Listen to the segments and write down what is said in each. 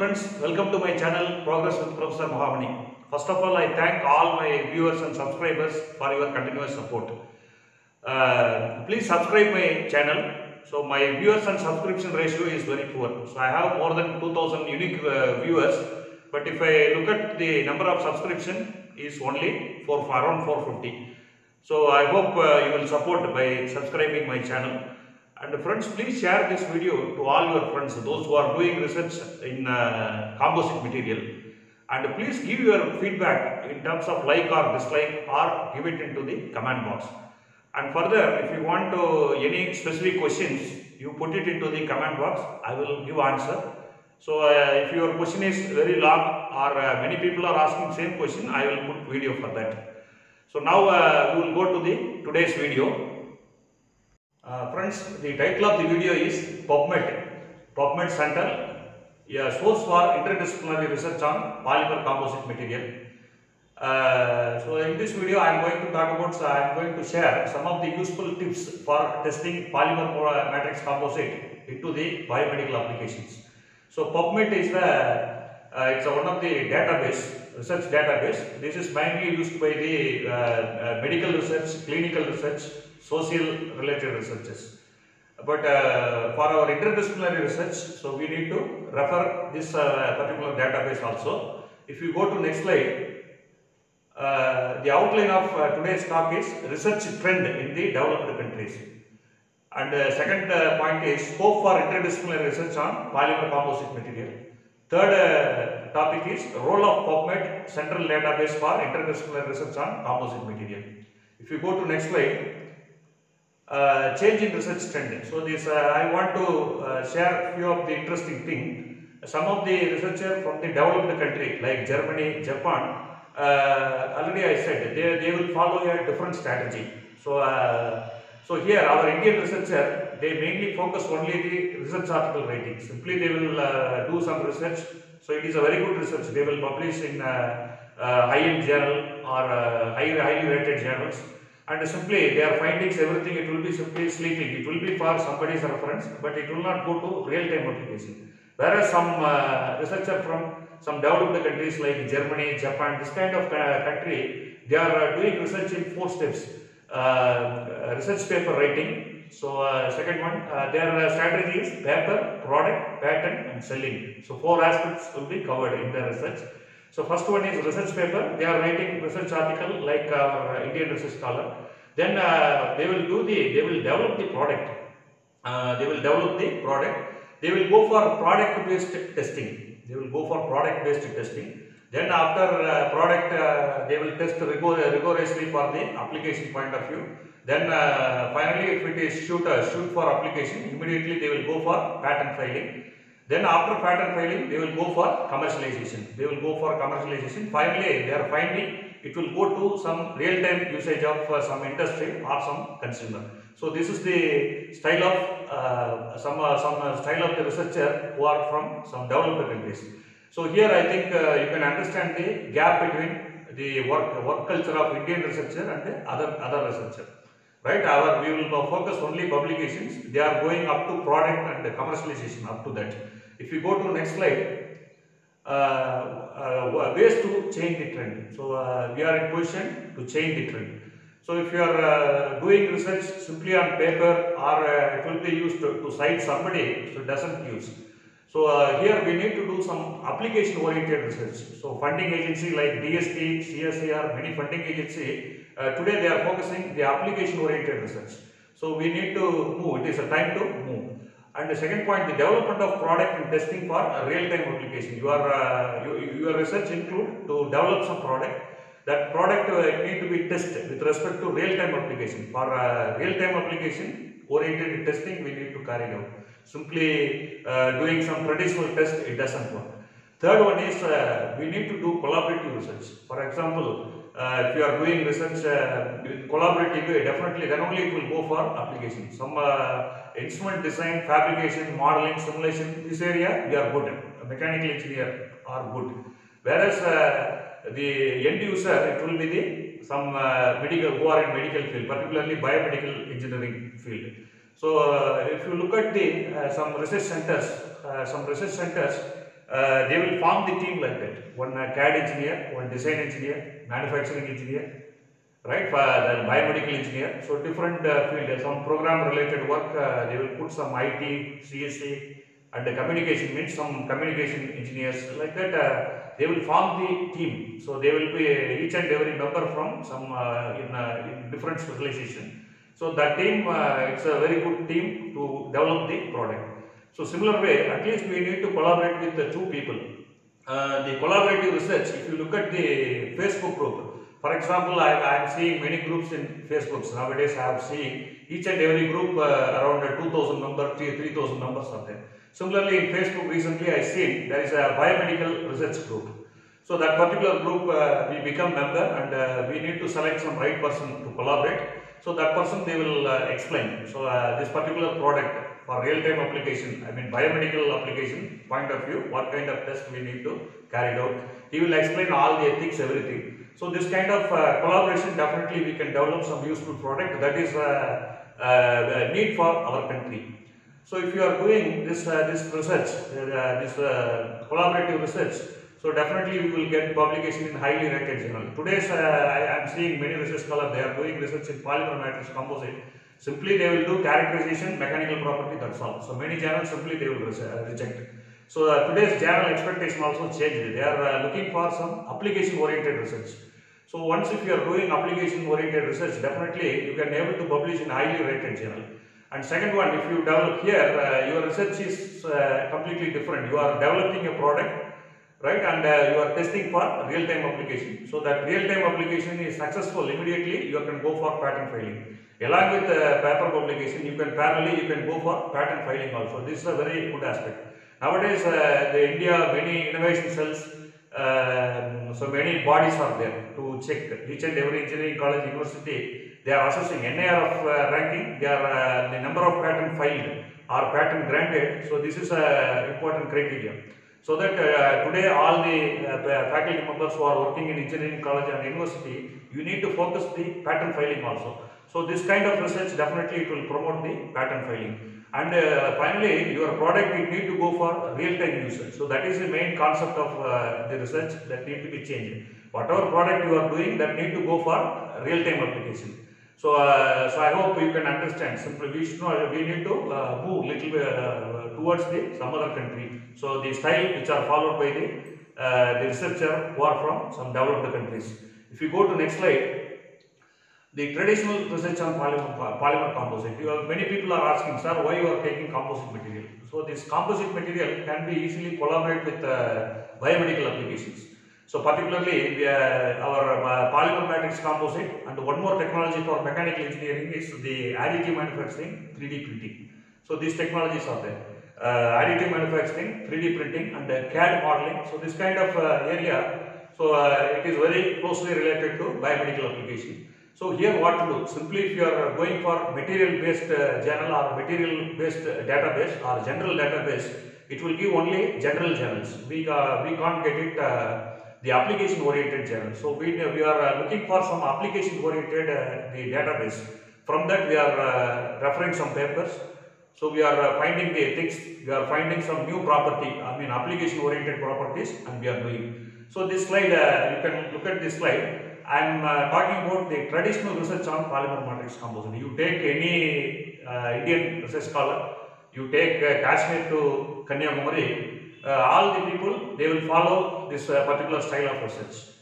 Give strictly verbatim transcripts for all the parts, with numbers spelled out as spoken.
friends, welcome to my channel Progress with Professor Mahamani. First of all, I thank all my viewers and subscribers for your continuous support. Uh, please subscribe my channel. So my viewers and subscription ratio is very poor. So I have more than two thousand unique uh, viewers, but if I look at the number of subscription is only for around four fifty. So I hope uh, you will support by subscribing my channel. And friends, please share this video to all your friends, those who are doing research in uh, composite material. And please give your feedback in terms of like or dislike, or give it into the comment box. And further, if you want to any specific questions, you put it into the comment box. I will give answer. So uh, if your question is very long or uh, many people are asking same question, I will put video for that. So now uh, we will go to the today's video. Uh, friends, the title of the video is PubMed, PubMed Central, a source for interdisciplinary research on polymer composite material. Uh, so in this video, I am going to talk about, so I am going to share some of the useful tips for testing polymer matrix composite into the biomedical applications. So PubMed is the, uh, it's one of the database, research database. This is mainly used by the uh, uh, medical research, clinical research, social related researches, but uh, for our interdisciplinary research, so we need to refer this uh, particular database also. If you go to next slide, uh, the outline of uh, today's talk is research trend in the developed countries, and uh, second uh, point is scope for interdisciplinary research on polymer composite material. Third uh, topic is role of PubMed central database for interdisciplinary research on composite material. If you go to next slide, Uh, change in research trend. So this uh, I want to uh, share few of the interesting thing. Some of the researchers from the developed country like Germany, Japan, uh, already I said they, they will follow a different strategy. So uh, so here our Indian researcher, they mainly focus only the research article writing. Simply they will uh, do some research. So it is a very good research. They will publish in uh, uh, high-end journal or uh, high, highly rated journals. And simply their findings, everything, it will be simply sleeping. It will be for somebody's reference, but it will not go to real-time application. Whereas some uh, researcher from some developed countries like Germany, Japan, this kind of uh, country, they are uh, doing research in four steps. Uh, research paper writing. So uh, second one, uh, their uh, strategy is paper, product, patent and selling. So four aspects will be covered in their research. So first one is research paper. They are writing research article like our Indian research scholar. Then uh, they will do the, they will develop the product. Uh, they will develop the product. They will go for product based testing. They will go for product based testing. Then after uh, product, uh, they will test rigor rigorously for the application point of view. Then uh, finally, if it is shoot, uh, shoot for application, immediately they will go for patent filing. Then after patent filing, they will go for commercialization. They will go for commercialization. Finally, they are finding it will go to some real-time usage of uh, some industry or some consumer. So this is the style of uh, some uh, some uh, style of the researcher who are from some developed countries. So here I think uh, you can understand the gap between the work work culture of Indian researcher and the other other researcher. Right? Our we will focus only publications. They are going up to product and commercialization up to that. If you go to next slide, uh, uh, ways to change the trend. So uh, we are in position to change the trend. So if you are uh, doing research simply on paper, or uh, it will be used to, to cite somebody, so it doesn't use. So uh, here we need to do some application oriented research. So funding agency like D S T, C S I R, many funding agency, uh, today they are focusing the application oriented research. So we need to move, it is a time to move. And the second point, the development of product and testing for real-time application. You are, uh, you, your research include to develop some product. That product uh, need to be tested with respect to real-time application. For uh, real-time application oriented testing, we need to carry out. Simply uh, doing some traditional test, it doesn't work. Third one is uh, we need to do collaborative research. For example, Uh, if you are doing research uh, in collaborative way, definitely then only it will go for application. Some uh, instrument design, fabrication, modeling, simulation, this area we are good. Mechanical engineer are good. Whereas uh, the end user, it will be the some uh, medical, who are in medical field, particularly biomedical engineering field. So uh, if you look at the uh, some research centers, uh, some research centers, uh, they will form the team like that. One uh, C A D engineer, one design engineer, manufacturing engineer, right, for the biomedical engineer. So different uh, field, some program related work, uh, they will put some I T, C S I, and the communication means some communication engineers like that. Uh, they will form the team. So they will be each and every member from some uh, in, uh, in different specialization. So that team, uh, it's a very good team to develop the product. So similar way, at least we need to collaborate with the two people. Uh, the collaborative research, if you look at the Facebook group, for example, I, I am seeing many groups in Facebooks. Nowadays I have seen each and every group uh, around two thousand members, three thousand members are there. Similarly, in Facebook recently I seen there is a biomedical research group. So that particular group, uh, we become member and uh, we need to select some right person to collaborate. So that person, they will uh, explain. So uh, this particular product for real-time application, I mean biomedical application point of view, what kind of test we need to carry out. He will explain all the ethics, everything. So this kind of uh, collaboration, definitely we can develop some useful product that is uh, uh, need for our country. So if you are doing this uh, this research, uh, this uh, collaborative research, so definitely you will get publication in highly rated journal. Today's uh, I am seeing many research scholars, they are doing research in polymer matrix composite. Simply they will do characterization, mechanical property, that's all. So many journals simply they will reject. So uh, today's journal expectation also changed. They are uh, looking for some application oriented research. So once if you are doing application oriented research, definitely you can able to publish in highly rated journal. And second one, if you develop here, uh, your research is uh, completely different. You are developing a product, right, and uh, you are testing for real time application. So that real time application is successful, immediately you can go for patent filing. Along with uh, paper publication, you can parallelly you can go for patent filing also. This is a very good aspect. Nowadays, uh, the India, many innovation cells, uh, so many bodies are there to check. Each and every engineering college, university, they are assessing N I R F uh, ranking, they are, uh, the number of patent filed or patent granted. So this is a uh, important criteria. So that uh, today all the uh, faculty members who are working in engineering college and university, you need to focus the patent filing also. So this kind of research, definitely it will promote the patent filing. And uh, finally, your product will need to go for real-time usage. So that is the main concept of uh, the research that need to be changed. Whatever product you are doing, that need to go for real-time application. So, uh, so I hope you can understand. Simply, we should know, we need to uh, move little bit uh, towards the some other country. So the style which are followed by the uh, the researcher who are from some developed countries. If you go to next slide. The traditional research on polymer, polymer composite. You have, many people are asking, sir, why you are taking composite material? So this composite material can be easily collaborate with uh, biomedical applications. So particularly we, uh, our uh, polymer matrix composite, and one more technology for mechanical engineering is the additive manufacturing, three D printing. So these technologies are there. Uh, additive manufacturing, three D printing, and uh, C A D modeling. So this kind of uh, area, so uh, it is very closely related to biomedical application. So here what to do, simply if you are going for material based uh, journal or material based database or general database, it will give only general journals. We, uh, we can't get it uh, the application oriented journal. So we, we are uh, looking for some application oriented uh, the database. From that we are uh, referring some papers. So we are uh, finding the ethics, we are finding some new property, I mean application oriented properties, and we are doing. So this slide, uh, you can look at this slide. I am uh, talking about the traditional research on polymer matrix composite. You take any uh, Indian research scholar, you take uh, Kashmir to Kanyakumari, uh, all the people, they will follow this uh, particular style of research.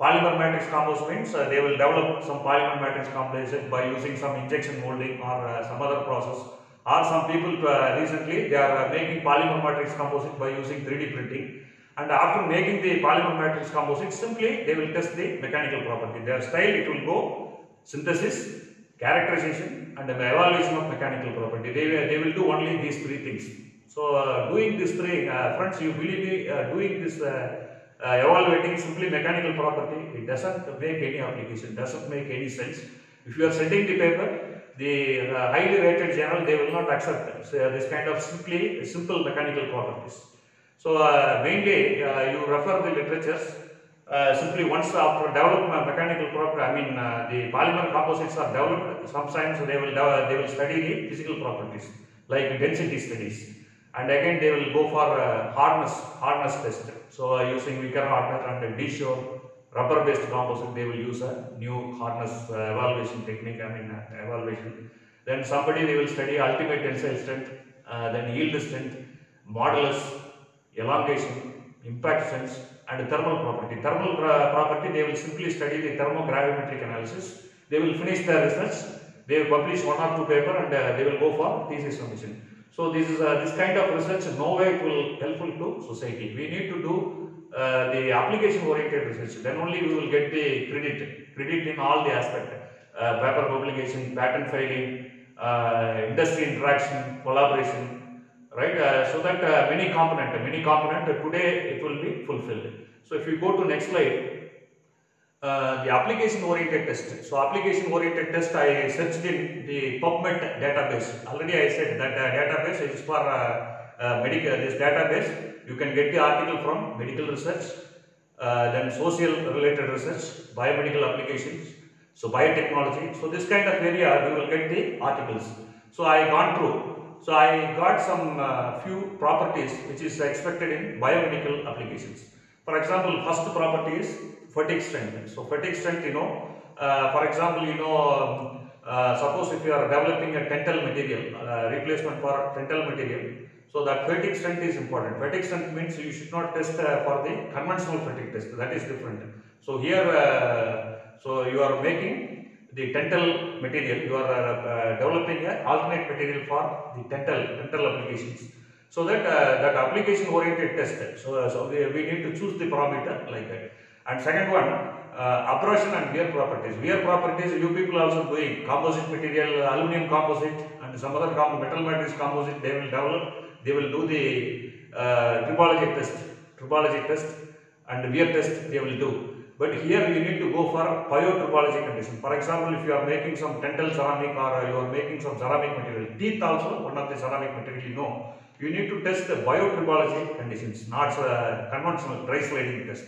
Polymer matrix composite means uh, they will develop some polymer matrix composite by using some injection molding or uh, some other process. Or some people uh, recently, they are uh, making polymer matrix composite by using three D printing. And after making the polymer matrix composite, simply they will test the mechanical property. Their style, it will go synthesis, characterization, and the evaluation of mechanical property. They, they will do only these three things. So uh, doing these three, uh, friends, you believe me, uh, doing this, uh, uh, evaluating simply mechanical property, it doesn't make any application, doesn't make any sense. If you are sending the paper, the uh, highly rated journal, they will not accept so, uh, this kind of simply simple mechanical properties. So uh, mainly uh, you refer the literatures, uh, simply once after development mechanical property, I mean uh, the polymer composites are developed, sometimes they will, they will study the physical properties like density studies. and again they will go for uh, hardness hardness test. So uh, using weaker hardness and de-shore rubber based composite, they will use a new hardness uh, evaluation technique, I mean uh, evaluation. Then somebody they will study ultimate tensile strength, uh, then yield strength, modulus, elongation, impact strength and thermal property. Thermal uh, property they will simply study the thermogravimetric analysis. They will finish their research, they will publish one or two paper and uh, they will go for thesis submission. So this is uh, this kind of research no way it will helpful to society. We need to do uh, the application oriented research, then only we will get the credit, credit in all the aspect, uh, paper publication, patent filing, uh, industry interaction, collaboration, right? Uh, so that uh, many component, many component uh, today it will be fulfilled. So if you go to next slide, Uh, the application oriented test. So application oriented test, I searched in the PubMed database. Already I said that uh, database is for uh, uh, medical. This database you can get the article from medical research, uh, then social related research, biomedical applications, so biotechnology. So this kind of area you will get the articles. So I gone through. So I got some uh, few properties which is expected in biomedical applications. For example, first property is fatigue strength. So fatigue strength, you know, uh, for example, you know, uh, suppose if you are developing a dental material, uh, replacement for dental material, so that fatigue strength is important. Fatigue strength means you should not test uh, for the conventional fatigue test, that is different. So here, uh, so you are making the dental material, you are uh, uh, developing an alternate material for the dental, dental applications. So that, uh, that application oriented test, so, uh, so we, we need to choose the parameter like that. And second one, uh, abrasion and wear properties. Wear properties you people also doing composite material, aluminum composite and some other com metal matrix composite they will develop. They will do the uh, tribology test, tribology test and wear test they will do. But here you need to go for biotribology condition. For example, if you are making some dental ceramic or you are making some ceramic material, teeth also one of the ceramic material you know. You need to test the biotribology conditions, not uh, conventional dry sliding test.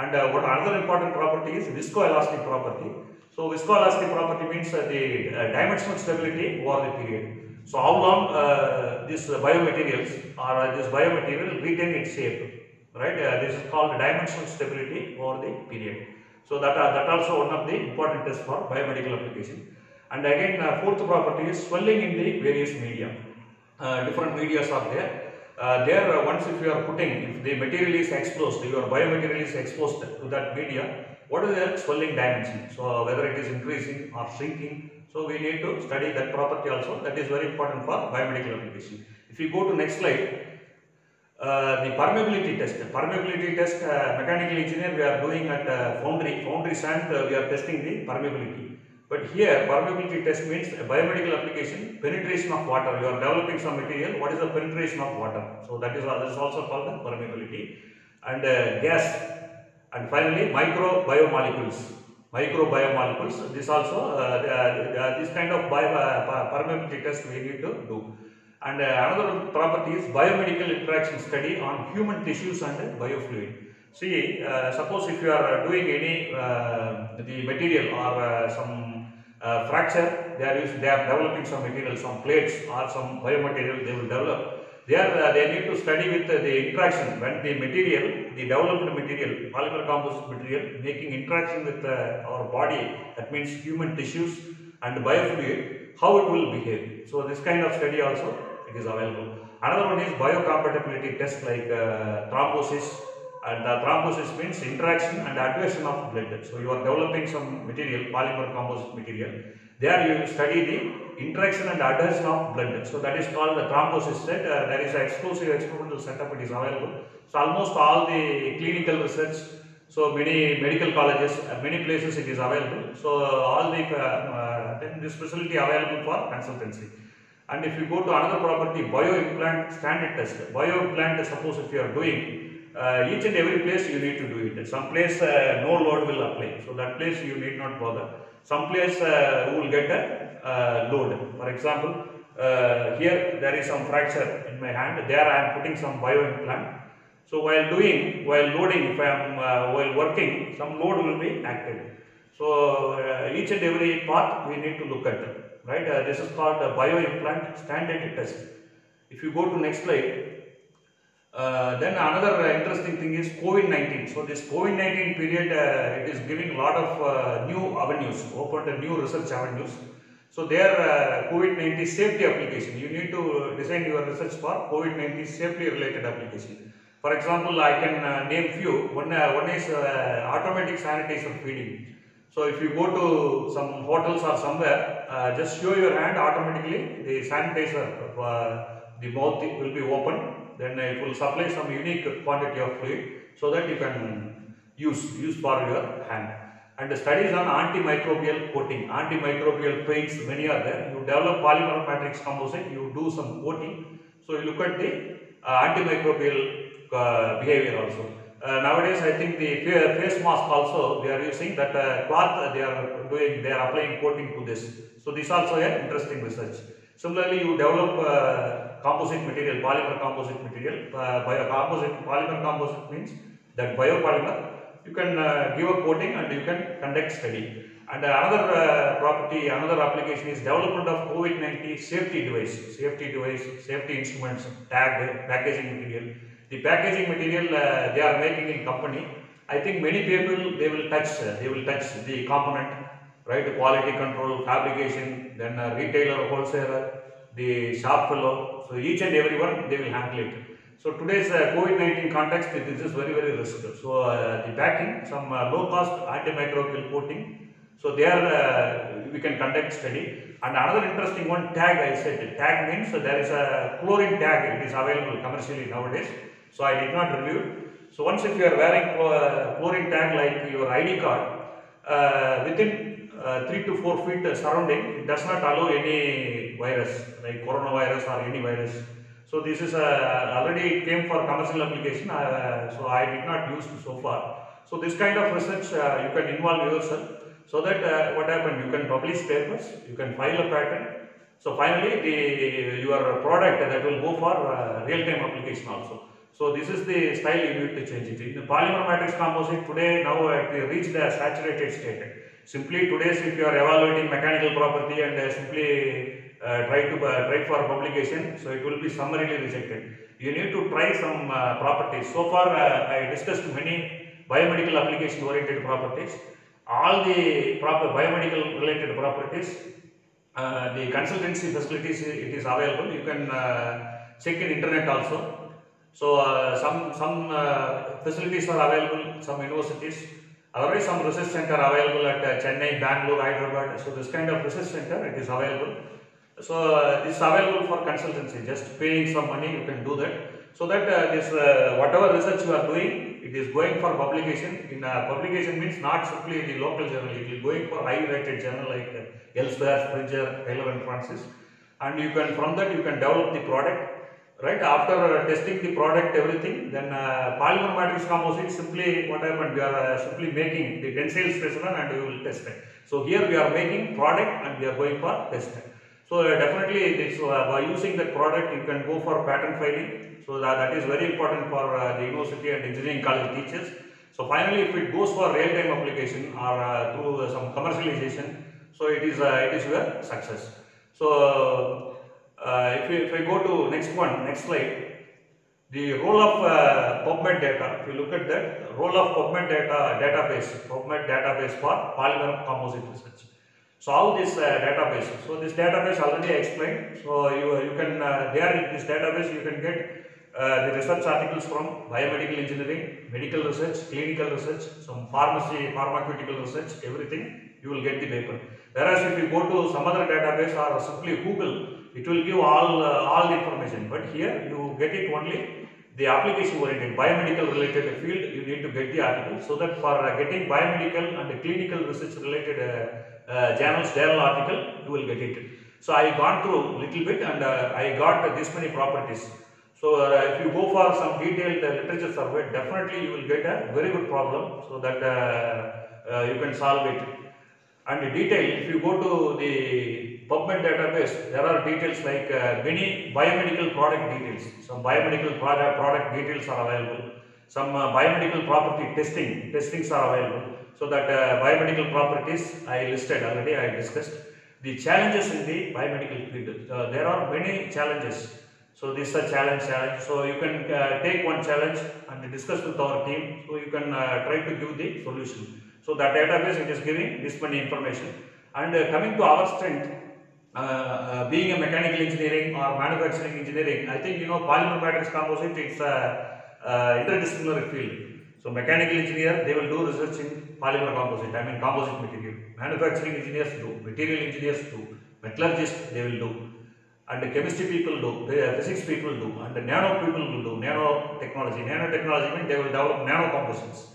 And uh, what another important property is viscoelastic property. So viscoelastic property means uh, the uh, dimensional stability over the period. So how long uh, this uh, biomaterials or uh, this biomaterial retain its shape, right? Uh, this is called dimensional stability over the period. So that uh, that also one of the important tests for biomedical application. And again, uh, fourth property is swelling in the various media. Uh, different medias are there. Uh, there uh, once if you are putting, if the material is exposed, your biomaterial is exposed to that media, what is the swelling dimension? So uh, whether it is increasing or shrinking, so we need to study that property also. That is very important for biomedical application. If you go to next slide, uh, the permeability test. The permeability test, uh, mechanical engineer we are doing at uh, foundry, foundry sand uh, we are testing the permeability. But here permeability test means a biomedical application, penetration of water. You are developing some material, what is the penetration of water? So that is, that is also called the permeability. And uh, gas, and finally microbiomolecules, microbiomolecules, this also, uh, uh, this kind of bio, uh, permeability test we need to do. And uh, another property is biomedical interaction study on human tissues and uh, biofluid. See, uh, suppose if you are doing any uh, the material or uh, some uh, fracture, they are using, they are developing some material, some plates or some biomaterial they will develop. They are uh, they need to study with uh, the interaction when the material, the developed material, polymer composite material, making interaction with uh, our body. That means human tissues and biofluid, how it will behave. So this kind of study also it is available. Another one is biocompatibility test like uh, thrombosis. And uh, thrombosis means interaction and adhesion of blood. So you are developing some material, polymer composite material. There you study the interaction and adhesion of blood. So that is called the thrombosis set. Uh, there is an exclusive experimental setup, it is available. So almost all the clinical research, so many medical colleges, uh, many places it is available. So uh, all the, uh, uh, then this facility available for consultancy. And if you go to another property, bioimplant standard test. Bioimplant, suppose if you are doing, Uh, each and every place you need to do it. Some place uh, no load will apply, so that place you need not bother. Some place uh, you will get a uh, load. For example, uh, here there is some fracture in my hand. There I am putting some bioimplant. So while doing, while loading, if I am uh, while working, some load will be acted. So uh, each and every part we need to look at, right? Uh, this is called the bioimplant standard test. If you go to next slide, uh, then another interesting thing is COVID nineteen. So this COVID nineteen period, uh, it is giving a lot of uh, new avenues, opened a new research avenues. So their uh, COVID nineteen safety application, you need to design your research for COVID nineteen safety related application. For example, I can uh, name few. One, uh, one is uh, automatic sanitizer feeding. So if you go to some hotels or somewhere, uh, just show your hand, automatically the sanitizer, uh, the mouth will be open. Then it will supply some unique quantity of fluid so that you can use, use for your hand. And the studies on antimicrobial coating, antimicrobial paints, many are there. You develop polymer matrix composite, you do some coating. So you look at the uh, antimicrobial uh, behavior also. Uh, nowadays, I think the face mask also they are using that uh, cloth. They are doing, they are applying coating to this. So this also an interesting research. Similarly, you develop uh, composite material, polymer composite material. Uh, biocomposite, polymer composite means that biopolymer. You can uh, give a coating and you can conduct study. And another uh, property, another application is development of COVID nineteen safety device, safety device, safety instruments, tag, packaging material. The packaging material uh, they are making in company. I think many people they will touch, uh, they will touch the component, right? Quality control, fabrication, then uh, retailer, wholesaler, the shop fellow. So each and everyone they will handle it. So today's uh, COVID nineteen context, this is very very risky. So uh, the packing, some uh, low cost antimicrobial coating. So there uh, we can conduct study. And another interesting one, tag. I said tag means so there is a chlorine tag. It is available commercially nowadays. So I did not review. So once if you are wearing chlorine tag like your I D card, uh, within uh, three to four feet surrounding, it does not allow any virus like coronavirus or any virus. So this is uh, already it came for commercial application. Uh, so I did not use so far. So this kind of research uh, you can involve yourself. So that uh, what happened? You can publish papers. You can file a patent. So finally, the your product that will go for uh, real-time application also. So this is the style you need to change it. In the polymer matrix composite today now it reached a saturated state. Simply today if you are evaluating mechanical property and uh, simply uh, try to uh, try for publication, so it will be summarily rejected. You need to try some uh, properties. So far uh, I discussed many biomedical application oriented properties. All the proper biomedical related properties, uh, the consultancy facilities it is available. You can uh, check in internet also. So uh, some some uh, facilities are available, some universities. Otherwise, some research center available at uh, Chennai, Bangalore, Hyderabad. So this kind of research center it is available. So uh, this is available for consultancy. Just paying some money, you can do that. So that uh, this uh, whatever research you are doing, it is going for publication. In uh, publication means not simply the local journal. It is going for high-rated journal like uh, Elsevier, Springer, Taylor and Francis. And you can from that you can develop the product. Right after uh, testing the product, everything, then uh, polymer matrix composite simply what happened? We are uh, simply making the tensile specimen and we will test it. So here we are making product and we are going for test. So uh, definitely, this, uh, by using the product, you can go for patent filing. So that, that is very important for uh, the university and engineering college teachers. So finally, if it goes for real-time application or uh, through uh, some commercialization, so it is uh, it is your success. So. Uh, Uh, if, we, if I go to next one, next slide, the role of uh, PubMed data. If you look at that, role of PubMed data database, PubMed database for polymer composite research. So how this uh, database? So this database already I explained. So you you can uh, there in this database you can get uh, the research articles from biomedical engineering, medical research, clinical research, some pharmacy, pharmaceutical research, everything. You will get the paper. Whereas if you go to some other database or simply Google, it will give all uh, all the information, but here you get it only the application oriented biomedical related field. You need to get the article so that for uh, getting biomedical and clinical research related uh, uh, journals, journal article, you will get it. So I gone through little bit and uh, I got uh, this many properties. So uh, if you go for some detailed uh, literature survey, definitely you will get a very good problem so that uh, uh, you can solve it. And the detail, if you go to the PubMed database, there are details like uh, many biomedical product details. Some biomedical product, product details are available. Some uh, biomedical property testing, testings are available. So that uh, biomedical properties I listed already, I discussed. The challenges in the biomedical field, uh, there are many challenges. So this is a challenge challenge. So you can uh, take one challenge and discuss with our team. So you can uh, try to give the solution. So that database, it is giving this many information. And uh, coming to our strength, uh, uh, being a mechanical engineering or manufacturing engineering, I think you know polymer matrix composite, it's a uh, interdisciplinary field. So mechanical engineer, they will do research in polymer composite, I mean composite material. Manufacturing engineers do, material engineers do, metallurgists they will do, and the chemistry people do, the physics people do, and the nano people will do, nanotechnology. Nanotechnology means they will develop nanocomposites.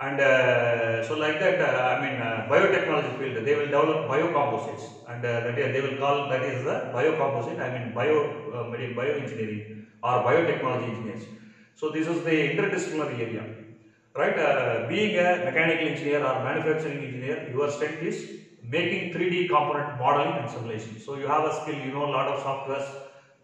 And uh, so like that, uh, I mean uh, biotechnology field, they will develop biocomposites, and uh, they will call that is the biocomposite, I mean bio, uh, bioengineering or biotechnology engineers. So this is the interdisciplinary area. Right, uh, being a mechanical engineer or manufacturing engineer, your strength is making three D component modeling and simulation. So you have a skill, you know a lot of softwares,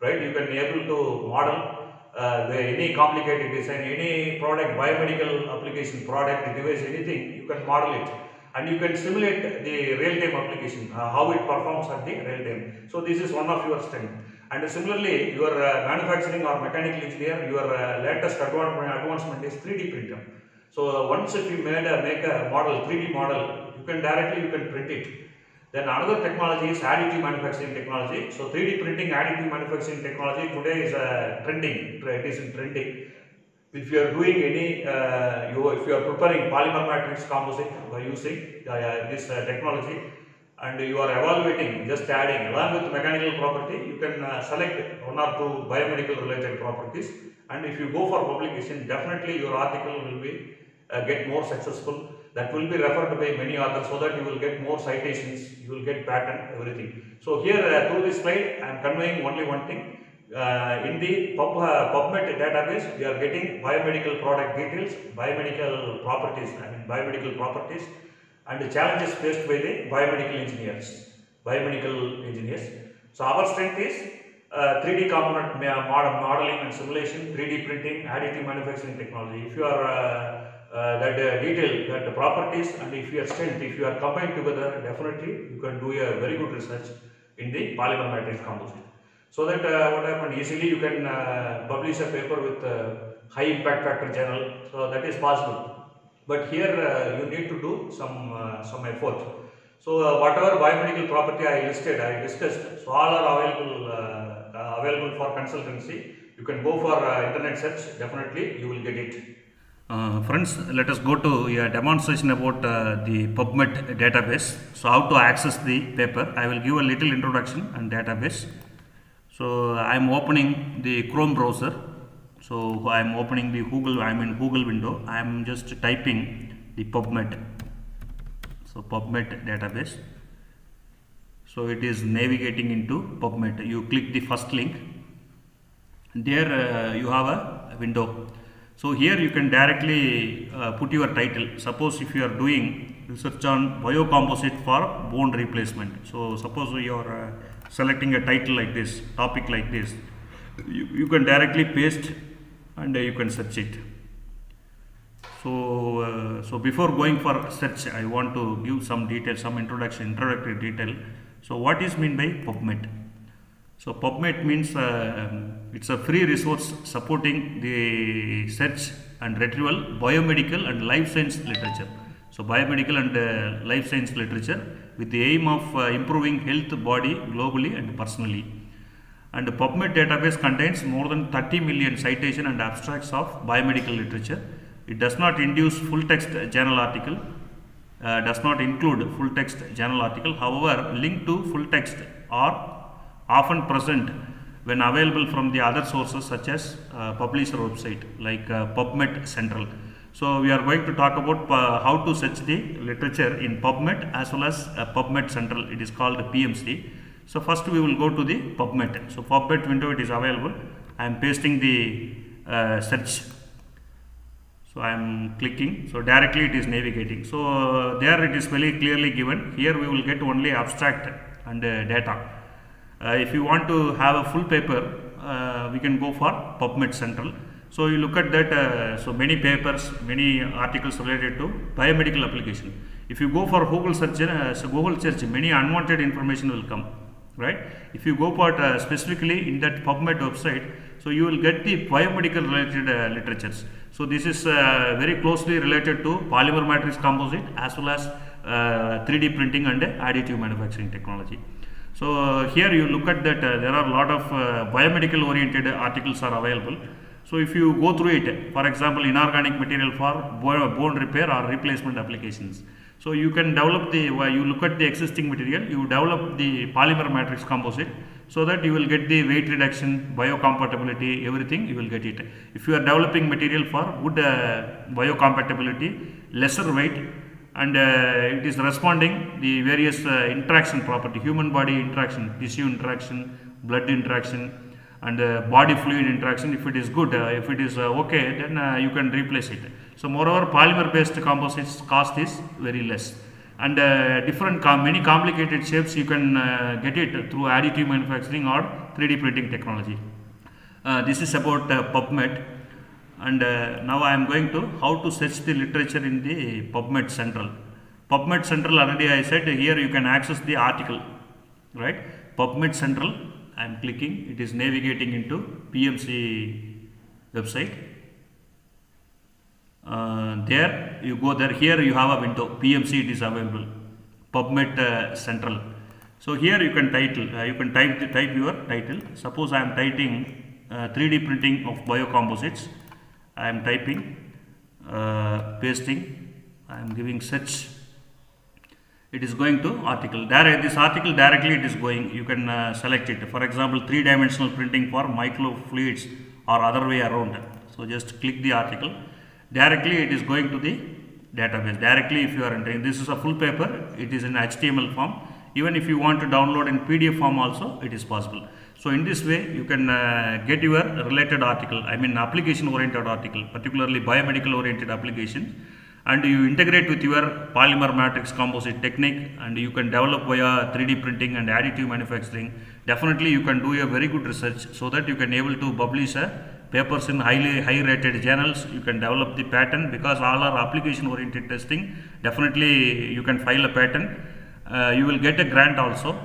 right? You can be able to model uh, the, any complicated design, any product, biomedical application, product, device, anything, you can model it. And you can simulate the real-time application, uh, how it performs at the real-time. So this is one of your strengths. And similarly, your uh, manufacturing or mechanical engineer, your uh, latest advancement is three D printer. So once if you made a, make a model, three D model, you can directly you can print it. Then another technology is additive manufacturing technology. So three D printing, additive manufacturing technology today is uh, trending. It is in trending. If you are doing any, uh, you, if you are preparing polymer matrix composite by using uh, this uh, technology, and you are evaluating, just adding along with mechanical property, you can uh, select one or two biomedical related properties. And if you go for publication, definitely your article will be Uh, get more successful. That will be referred by many authors, so that you will get more citations, you will get patent, everything. So here uh, through this slide I am conveying only one thing. Uh, in the Pub, uh, PubMed database, we are getting biomedical product details, biomedical properties, I mean biomedical properties and the challenges faced by the biomedical engineers. Biomedical engineers. So our strength is Uh, three D component modeling and simulation, three D printing, additive manufacturing technology. If you are uh, uh, that uh, detail, that the properties, and if you are strength, if you are combined together, definitely you can do a very good research in the polymer matrix composite. So that uh, what happened, easily you can uh, publish a paper with a high impact factor journal. So that is possible. But here uh, you need to do some uh, some effort. So uh, whatever biomedical property I listed, I discussed, so all are available. Uh, Uh, available for consultancy. You can go for uh, internet search, definitely you will get it. Uh, friends, let us go to a demonstration about uh, the PubMed database. So how to access the paper, I will give a little introduction and database. So I am opening the Chrome browser. So I am opening the Google, I am in Google window. I am just typing the PubMed. So PubMed database. So it is navigating into PubMed. You click the first link. There uh, you have a window. So here you can directly uh, put your title. Suppose if you are doing research on biocomposite for bone replacement. So suppose you are uh, selecting a title like this, topic like this. You, you can directly paste and uh, you can search it. So, uh, so before going for search, I want to give some detail, some introduction, introductory detail. So what is meant by PubMed? So PubMed means uh, it's a free resource supporting the search and retrieval biomedical and life science literature. So biomedical and uh, life science literature with the aim of uh, improving health, body globally and personally. And the PubMed database contains more than thirty million citations and abstracts of biomedical literature. It does not induce full text journal article. Uh, does not include full text journal article. However, link to full text are often present when available from the other sources such as uh, publisher website like uh, PubMed Central. So we are going to talk about uh, how to search the literature in PubMed as well as uh, PubMed Central. It is called P M C. So first we will go to the PubMed. So PubMed window, it is available. I am pasting the uh, search. So I am clicking, so directly it is navigating. So uh, there it is very clearly given. Here we will get only abstract and uh, data. Uh, if you want to have a full paper, uh, we can go for PubMed Central. So you look at that, uh, so many papers, many articles related to biomedical application. If you go for Google search, uh, so Google search, many unwanted information will come. right? If you go for it, uh, specifically in that PubMed website, so you will get the biomedical related uh, literatures. So this is uh, very closely related to polymer matrix composite as well as uh, three D printing and uh, additive manufacturing technology. So uh, here you look at that, uh, there are a lot of uh, biomedical oriented articles are available. So if you go through it, for example, inorganic material for bone repair or replacement applications. So you can develop the, you look at the existing material, you develop the polymer matrix composite so that you will get the weight reduction, biocompatibility, everything you will get it. If you are developing material for good uh, biocompatibility, lesser weight, and uh, it is responding the various uh, interaction property, human body interaction, tissue interaction, blood interaction, and uh, body fluid interaction. If it is good, uh, if it is uh, okay, then uh, you can replace it. So moreover, polymer based composites cost is very less, and uh, different com many complicated shapes you can uh, get it through additive manufacturing or three D printing technology. Uh, this is about uh, PubMed, and uh, now I am going to how to search the literature in the PubMed Central. PubMed Central already I said, here you can access the article, right? PubMed Central, I am clicking, it is navigating into P M C website. Uh, there you go, there here you have a window, P M C it is available, PubMed uh, Central. So here you can title, uh, you can type the, type your title. Suppose I am typing uh, three D printing of biocomposites. I am typing, uh, pasting, I am giving search. It is going to article. Direct, this article directly it is going. You can uh, select it. For example, three-dimensional printing for microfluids or other way around. So just click the article. Directly it is going to the database. Directly if you are entering. This is a full paper. It is in H T M L form. Even if you want to download in P D F form also, it is possible. So in this way, you can uh, get your related article. I mean application-oriented article, particularly biomedical-oriented application. And you integrate with your polymer matrix composite technique, and you can develop via three D printing and additive manufacturing. Definitely you can do a very good research so that you can able to publish uh, papers in highly high rated journals. You can develop the patent because all are application oriented testing. Definitely you can file a patent, uh, you will get a grant also,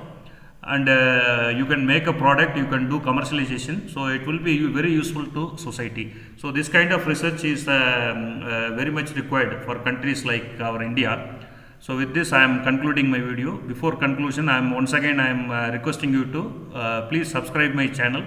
and uh, you can make a product, you can do commercialization, so it will be very useful to society. So this kind of research is um, uh, very much required for countries like our India. So with this I am concluding my video. Before conclusion, I am once again I am uh, requesting you to uh, please subscribe my channel,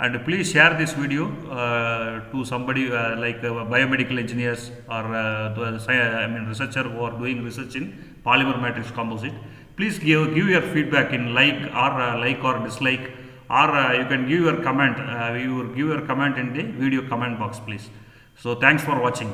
and please share this video uh, to somebody uh, like uh, biomedical engineers or uh, to, uh, I mean researcher who are doing research in polymer matrix composite. Please give, give your feedback in like or uh, like or dislike, or uh, you can give your comment, uh, you give your comment in the video comment box please. So thanks for watching.